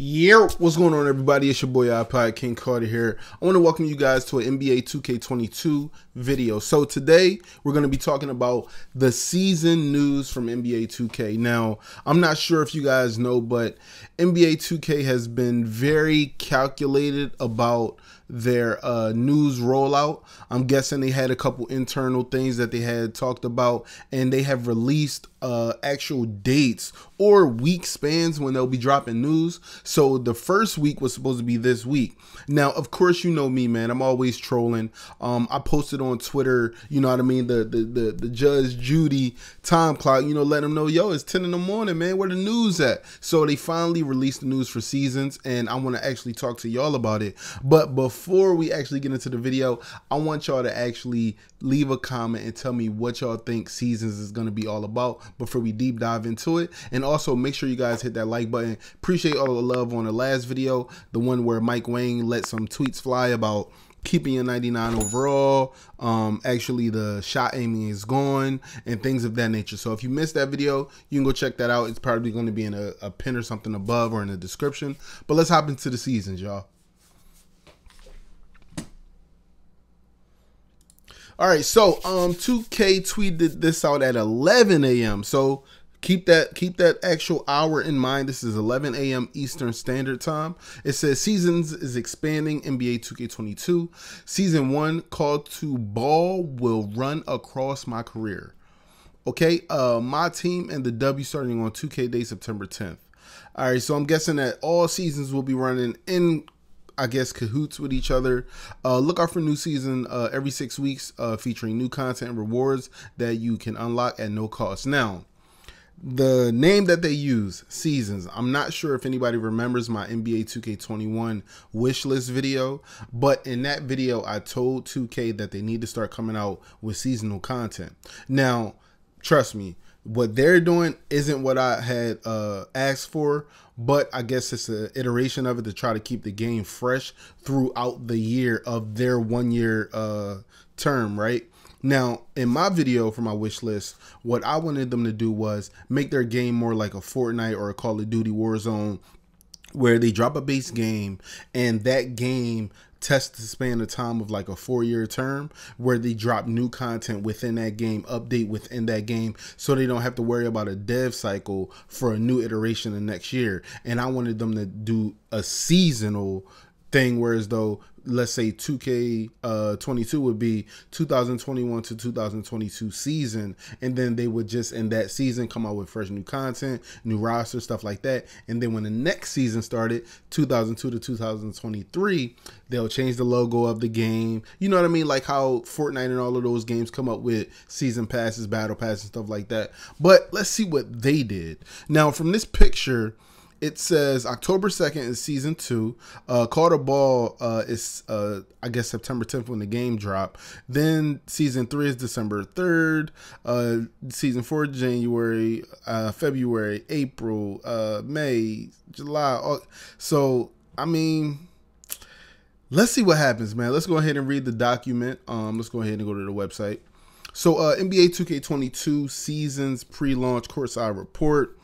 Yeah, what's going on, everybody? It's your boy iPod King Carter here. I want to welcome you guys to an NBA 2K22 video. So today we're going to be talking about the season news from NBA 2K. Now, I'm not sure if you guys know, but NBA 2K has been very calculated about their news rollout. I'm guessing they had a couple internal things that they had talked about, and they have released actual dates or week spans when they'll be dropping news. So the first week was supposed to be this week. Now, of course, you know me, man, I'm always trolling. I posted on Twitter, you know what I mean, the Judge Judy time clock, you know, let them know, yo, it's 10 in the morning, man, where the news at? So they finally released the news for seasons, and I want to actually talk to y'all about it. But before we actually get into the video, I want y'all to actually leave a comment and tell me what y'all think seasons is going to be all about before we deep dive into it. And also make sure you guys hit that like button. Appreciate all the love on the last video, the one where Mike Wang let some tweets fly about keeping your 99 overall, actually the shot aiming is gone, and things of that nature. So if you missed that video, you can go check that out. It's probably going to be in a pin or something above or in the description. But let's hop into the seasons, y'all. All right, so 2K tweeted this out at 11 a.m. So keep that actual hour in mind. This is 11 a.m. Eastern Standard Time. It says Seasons is expanding NBA 2K22. Season 1, Call to Ball, will run across my career. Okay, my team and the W starting on 2K Day, September 10th. All right, so I'm guessing that all seasons will be running in, I guess, cahoots with each other. Look out for new season every 6 weeks, featuring new content and rewards that you can unlock at no cost. Now, the name that they use, Seasons, I'm not sure if anybody remembers my NBA 2K21 wishlist video, but in that video, I told 2K that they need to start coming out with seasonal content. Now, trust me, what they're doing isn't what I had asked for, but I guess it's an iteration of it to try to keep the game fresh throughout the year of their one-year term, right? Now, in my video for my wish list, what I wanted them to do was make their game more like a Fortnite or a Call of Duty Warzone, where they drop a base game and that game test the span of time of like a four-year term, where they drop new content within that game, update within that game, so they don't have to worry about a dev cycle for a new iteration the next year. And I wanted them to do a seasonal thing, whereas though, let's say 2K22 would be 2021 to 2022 season, and then they would just in that season come out with fresh new content, new roster, stuff like that. And then when the next season started, 2002 to 2023, they'll change the logo of the game, you know what I mean, like how Fortnite and all of those games come up with season passes, battle passes, stuff like that. But let's see what they did. Now, from this picture, it says October 2nd is season 2. Call to Ball is, I guess, September 10th when the game dropped. Then season 3 is December 3rd. Season 4, January, February, April, May, July. So, I mean, let's see what happens, man. Let's go ahead and read the document. Let's go ahead and go to the website. So, NBA 2K22 Seasons Pre-Launch Courtside Report.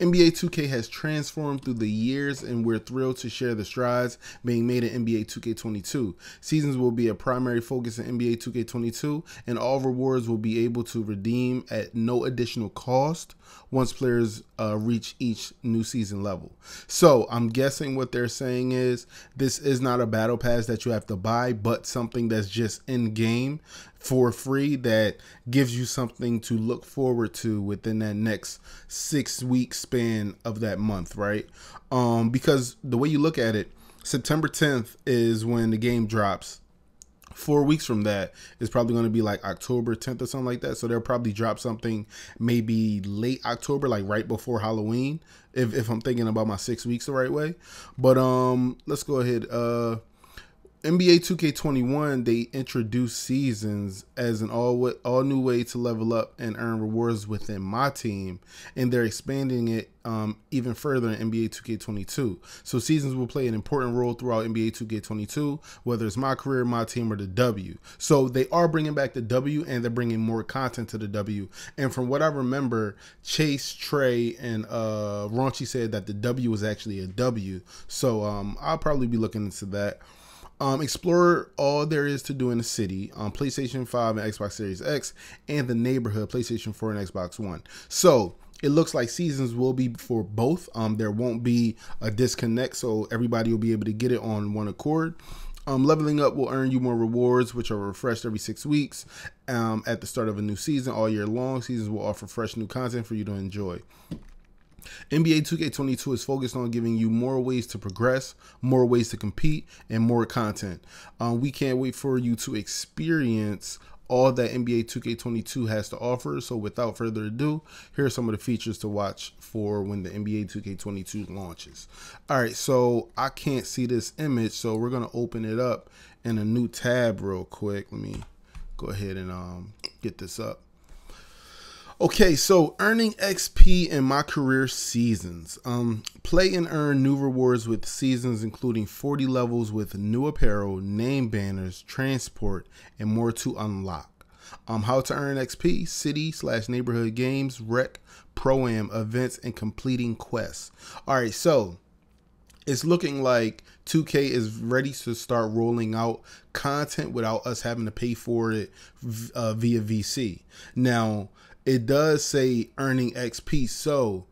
NBA 2K has transformed through the years, and we're thrilled to share the strides being made in NBA 2K22. Seasons will be a primary focus in NBA 2K22, and all rewards will be able to redeem at no additional cost once players reach each new season level. So I'm guessing what they're saying is this is not a battle pass that you have to buy, but something that's just in game for free that gives you something to look forward to within that next 6 week span of that month, right? Because the way you look at it, September 10th is when the game drops. 4 weeks from that is probably going to be like October 10th or something like that. So they'll probably drop something maybe late October, like right before Halloween, if I'm thinking about my 6 weeks the right way. But let's go ahead. NBA 2K21, they introduced seasons as an all new way to level up and earn rewards within my team, and they're expanding it even further in NBA 2K22. So seasons will play an important role throughout NBA 2K22, whether it's my career, my team, or the W. So they are bringing back the W, and they're bringing more content to the W. And from what I remember, Chase, Trey, and Raunchy said that the W was actually a W. So I'll probably be looking into that. Explore all there is to do in the city on PlayStation 5 and Xbox Series X, and the neighborhood, PlayStation 4 and Xbox One. So it looks like seasons will be for both. There won't be a disconnect, so everybody will be able to get it on one accord. Leveling up will earn you more rewards, which are refreshed every 6 weeks at the start of a new season. All year long, seasons will offer fresh new content for you to enjoy. NBA 2K22 is focused on giving you more ways to progress, more ways to compete, and more content. We can't wait for you to experience all that NBA 2K22 has to offer. So without further ado, here are some of the features to watch for when the NBA 2K22 launches. All right, so I can't see this image, so we're going to open it up in a new tab real quick. Let me go ahead and get this up. Okay, so earning XP in my career seasons. Play and earn new rewards with seasons, including 40 levels with new apparel, name banners, transport, and more to unlock. How to earn XP: city/neighborhood games, rec, pro-am, events, and completing quests. All right, so it's looking like 2K is ready to start rolling out content without us having to pay for it via VC. Now, it does say earning XP, so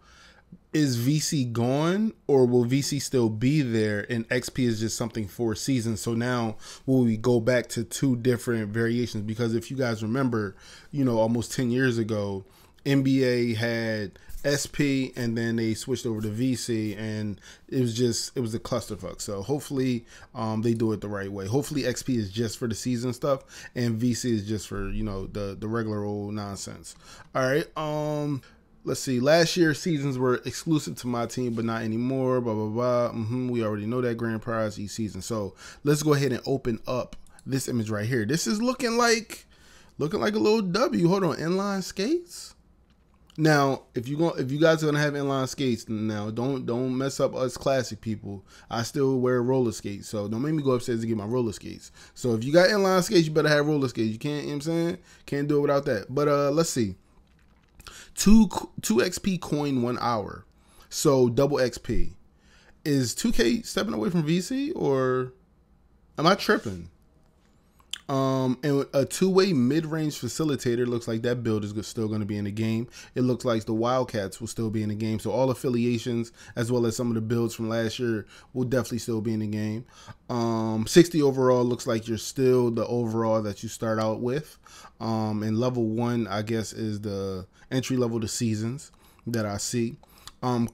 is VC gone, or will VC still be there and XP is just something for seasons? So now will we go back to two different variations? Because if you guys remember, you know, almost 10 years ago, NBA had SP and then they switched over to VC, and it was a clusterfuck. So hopefully they do it the right way. Hopefully XP is just for the season stuff and VC is just for, you know, the regular old nonsense. All right, let's see. Last year seasons were exclusive to my team, but not anymore, blah blah blah. We already know that grand prize each season. So let's go ahead and open up this image right here. This is looking like a little W. Hold on, inline skates. Now, if you guys are gonna have inline skates, now don't mess up us classic people. I still wear roller skates, so don't make me go upstairs to get my roller skates. So if you got inline skates, you better have roller skates. You can't, you know what I'm saying? Can't do it without that. But let's see. Two XP coin 1 hour. So double XP. Is 2K stepping away from VC, or am I tripping? And a two-way mid-range facilitator. Looks like that build is still going to be in the game. It looks like the Wildcats will still be in the game. So all affiliations, as well as some of the builds from last year, will definitely still be in the game. 60 overall looks like you're still the overall that you start out with. And level 1, I guess, is the entry level to seasons that I see.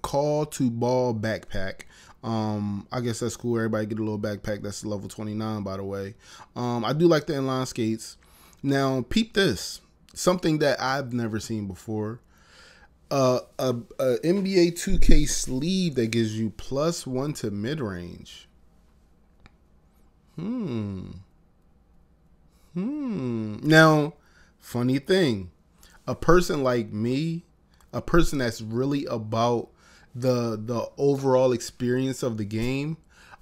Call to ball backpack. I guess that's cool. Everybody get a little backpack. That's level 29, by the way. I do like the inline skates. Now, peep this. Something that I've never seen before. A NBA 2K sleeve that gives you +1 to mid-range. Now, funny thing. A person like me, a person that's really about the overall experience of the game,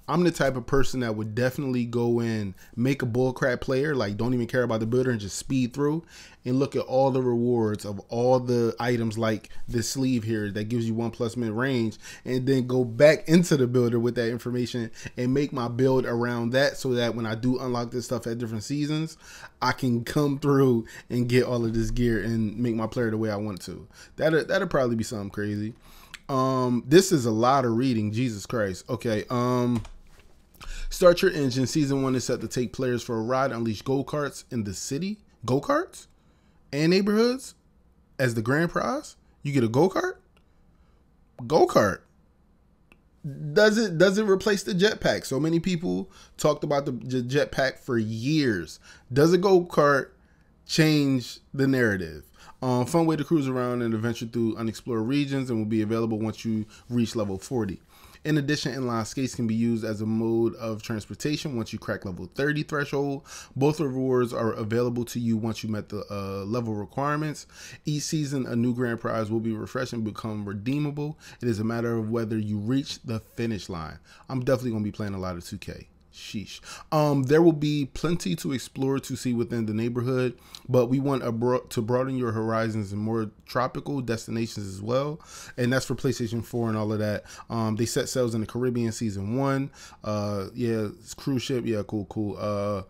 I'm the type of person that would definitely go in, make a bullcrap player, like don't even care about the builder and just speed through and look at all the rewards of all the items, like this sleeve here that gives you 1+ mid-range, and then go back into the builder with that information and make my build around that, so that when I do unlock this stuff at different seasons, I can come through and get all of this gear and make my player the way I want to. That'll probably be something crazy. This is a lot of reading. Jesus Christ. Okay. Start your engine. Season 1 is set to take players for a ride, unleash go-karts in the city, go-karts and neighborhoods as the grand prize. You get a go-kart. Does it replace the jetpack? So many people talked about the jetpack for years. Does a go-kart change the narrative? Fun way to cruise around and adventure through unexplored regions, and will be available once you reach level 40. In addition, inline skates can be used as a mode of transportation once you crack level 30 threshold. Both rewards are available to you once you met the level requirements. Each season, a new grand prize will be refreshed and become redeemable. It is a matter of whether you reach the finish line. I'm definitely going to be playing a lot of 2K. Sheesh. There will be plenty to explore to see within the neighborhood, but we want to broaden your horizons and more tropical destinations as well. And that's for PlayStation 4 and all of that. They set sails in the Caribbean season 1. Yeah, it's cruise ship. Yeah, cool, cool.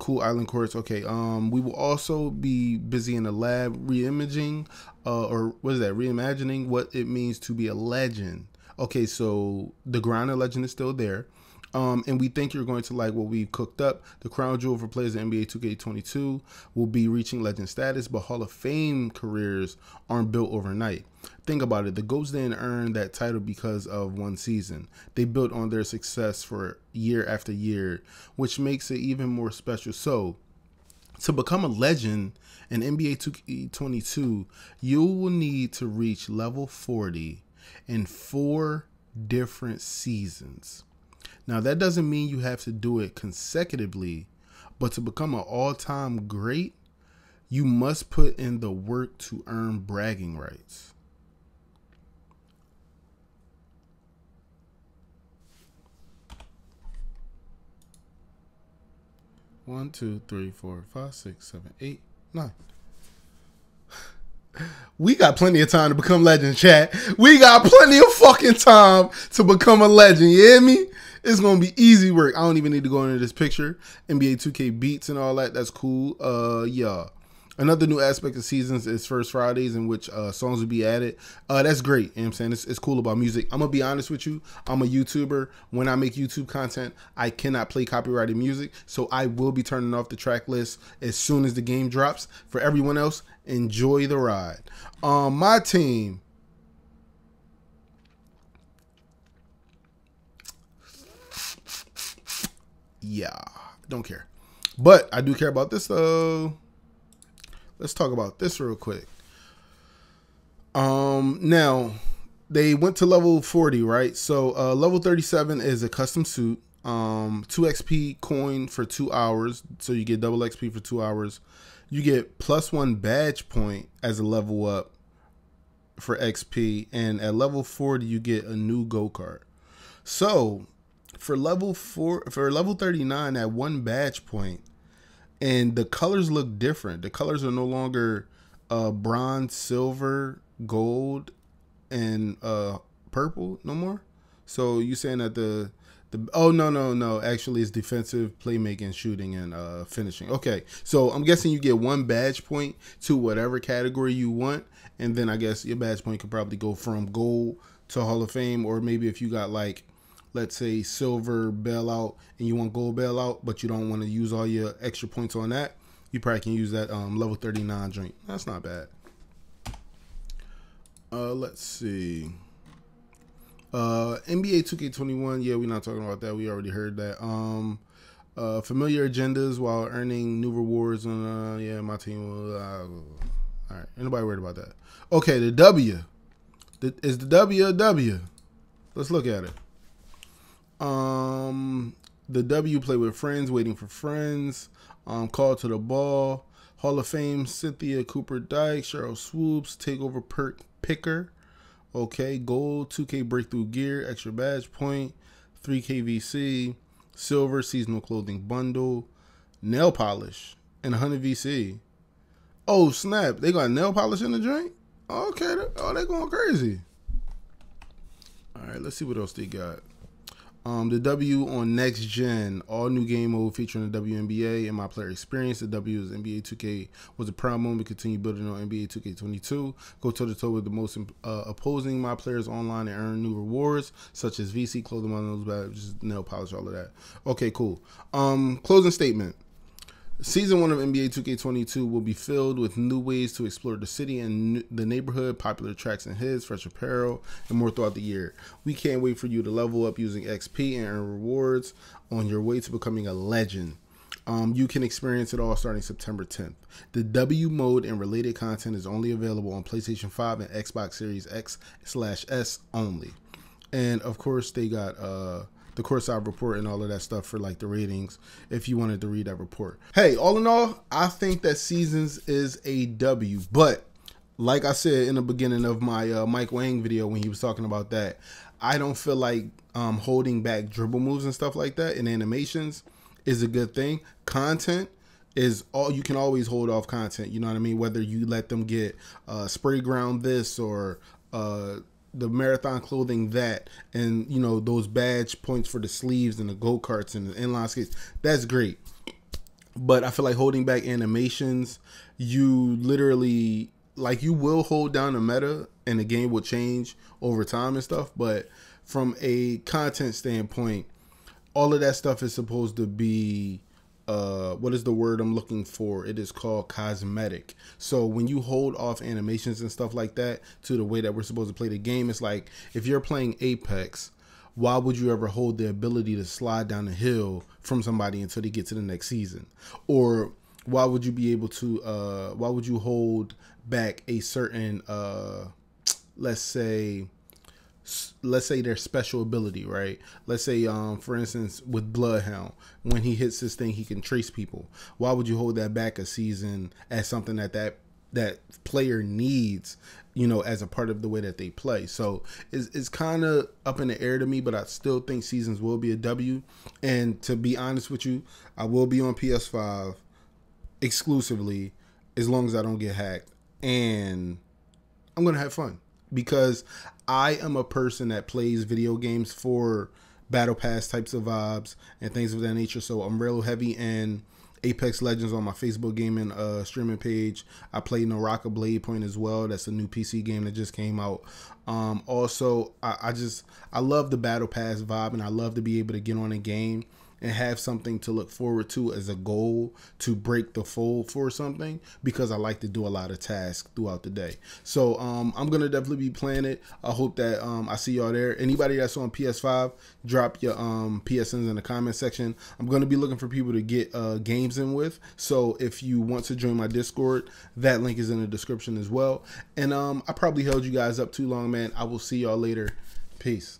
Cool island courts. Okay. We will also be busy in the lab reimaging, or what is that? Reimagining what it means to be a legend. Okay, so the grind of legend is still there. And we think you're going to like what we've cooked up. The crown jewel for players of NBA 2K22 will be reaching legend status, but Hall of Fame careers aren't built overnight. Think about it. The GOATs didn't earn that title because of one season. They built on their success for year after year, which makes it even more special. So to become a legend in NBA 2K22, you will need to reach level 40 in 4 different seasons. Now, that doesn't mean you have to do it consecutively, but to become an all-time great, you must put in the work to earn bragging rights. One, two, three, four, five, six, seven, eight, nine. We got plenty of time to become legend, chat. We got plenty of fucking time to become a legend. You hear me? It's going to be easy work. I don't even need to go into this picture. NBA 2K beats and all that. That's cool. Yeah. Another new aspect of seasons is First Fridays, in which songs will be added. That's great. You know what I'm saying? It's cool about music. I'm going to be honest with you. I'm a YouTuber. When I make YouTube content, I cannot play copyrighted music. So I will be turning off the track list as soon as the game drops. For everyone else, enjoy the ride. My team. Yeah, don't care. But I do care about this, though. Let's talk about this real quick. Now, they went to level 40, right? So level 37 is a custom suit. 2 XP coin for 2 hours. So you get double XP for 2 hours. You get +1 badge point as a level up for XP. And at level 40, you get a new go-kart. So for level 39 at 1 badge point, and the colors look different. The colors are no longer bronze, silver, gold, and purple no more. So you saying that the oh no, actually it's defensive, playmaking, shooting, and finishing. Okay, so I'm guessing you get 1 badge point to whatever category you want, and then I guess your badge point could probably go from gold to Hall of Fame, or maybe if you got like, let's say silver bailout and you want gold bailout, but you don't want to use all your extra points on that, you probably can use that level 39 drink. That's not bad. Let's see. NBA 2K21. Yeah, we're not talking about that. We already heard that. Familiar agendas while earning new rewards. On yeah, my team. All right. Ain't nobody worried about that. Okay, the W. Is the W a W? Let's look at it. The W, play with friends, waiting for friends, call to the ball, Hall of Fame, Cynthia Cooper-Dyke, Cheryl Swoops, takeover perk picker. Okay, gold, 2K breakthrough gear, extra badge point, 3K VC, silver seasonal clothing bundle, nail polish, and 100 VC. Oh snap, they got nail polish in the drink? Okay, oh, they going crazy. All right, let's see what else they got. The W on next gen, all new game mode featuring the WNBA and my player experience. The W is NBA 2K was a proud moment to continue building on NBA 2K22. Go toe to toe with the most opposing my players online and earn new rewards such as VC, clothing, on those badges, nail polish, all of that. Okay, cool. Closing statement. Season 1 of NBA 2K22 will be filled with new ways to explore the city and the neighborhood, popular tracks and hits, fresh apparel, and more throughout the year. We can't wait for you to level up using XP and earn rewards on your way to becoming a legend. You can experience it all starting September 10th. The W mode and related content is only available on PlayStation 5 and Xbox Series X/S only. And of course they got the courtside report and all of that stuff for like the ratings if you wanted to read that report. Hey, all in all, I think that Seasons is a W, but like I said in the beginning of my Mike Wang video when he was talking about that, I don't feel like holding back dribble moves and stuff like that in animations is a good thing. Content is all, you can always hold off content, you know what I mean? Whether you let them get spray ground this or the marathon clothing that, and you know, those badge points for the sleeves and the go-karts and the inline skates, that's great. But I feel like holding back animations, you literally, like, you will hold down the meta and the game will change over time and stuff, but from a content standpoint, all of that stuff is supposed to be what is the word I'm looking for? It is called cosmetic. So when you hold off animations and stuff like that to the way that we're supposed to play the game, it's like, if you're playing Apex, why would you ever hold the ability to slide down a hill from somebody until they get to the next season? Or why would you be able to, why would you hold back a certain, let's say their special ability, right? Let's say, for instance, with Bloodhound, when he hits this thing, he can trace people. Why would you hold that back a season as something that that player needs, you know, as a part of the way that they play? So it's kind of up in the air to me, but I still think Seasons will be a W. And to be honest with you, I will be on PS5 exclusively as long as I don't get hacked. And I'm going to have fun, because I am a person that plays video games for battle pass types of vibes and things of that nature. So I'm real heavy in Apex Legends on my Facebook gaming streaming page. I play Naraka Blade Point as well. That's a new PC game that just came out. Also, I love the battle pass vibe, and I love to be able to get on a game and have something to look forward to as a goal to break the fold for something, because I like to do a lot of tasks throughout the day. So I'm going to definitely be playing it. I hope that I see y'all there. Anybody that's on PS5, drop your PSNs in the comment section. I'm going to be looking for people to get games in with. So if you want to join my Discord, that link is in the description as well. And I probably held you guys up too long, man. I will see y'all later. Peace.